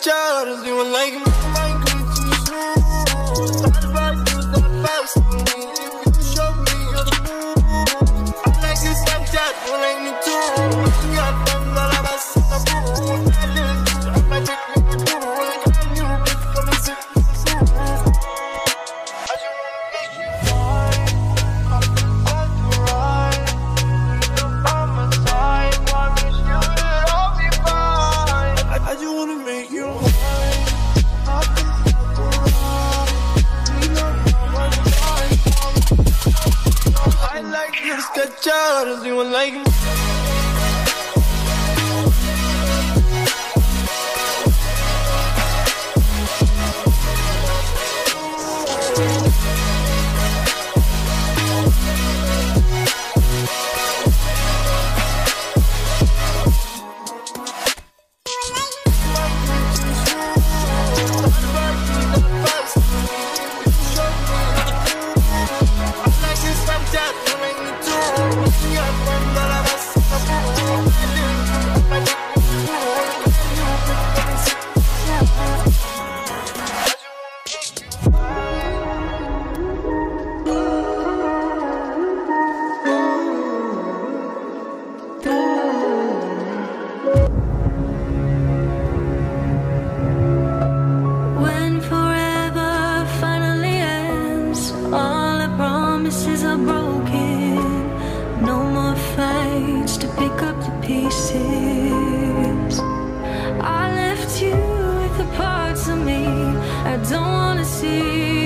Charles, you like me, like you. Start back to the past. If you show me your move, I like you like that, you like me too. You got them that I've seen the fool. I live, I might take me to do. I'm you, but come and sit with the fool. I just wanna make you fine. I feel like you're right. You're by my side. Why wish you would all be fine? I just wanna make you Charles, you like me. Pieces. I left you with the parts of me I don't wanna see.